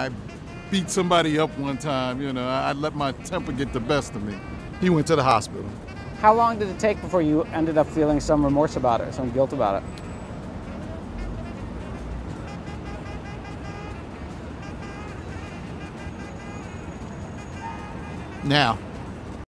I beat somebody up one time, you know, I let my temper get the best of me. He went to the hospital. How long did it take before you ended up feeling some remorse about it, some guilt about it? Now.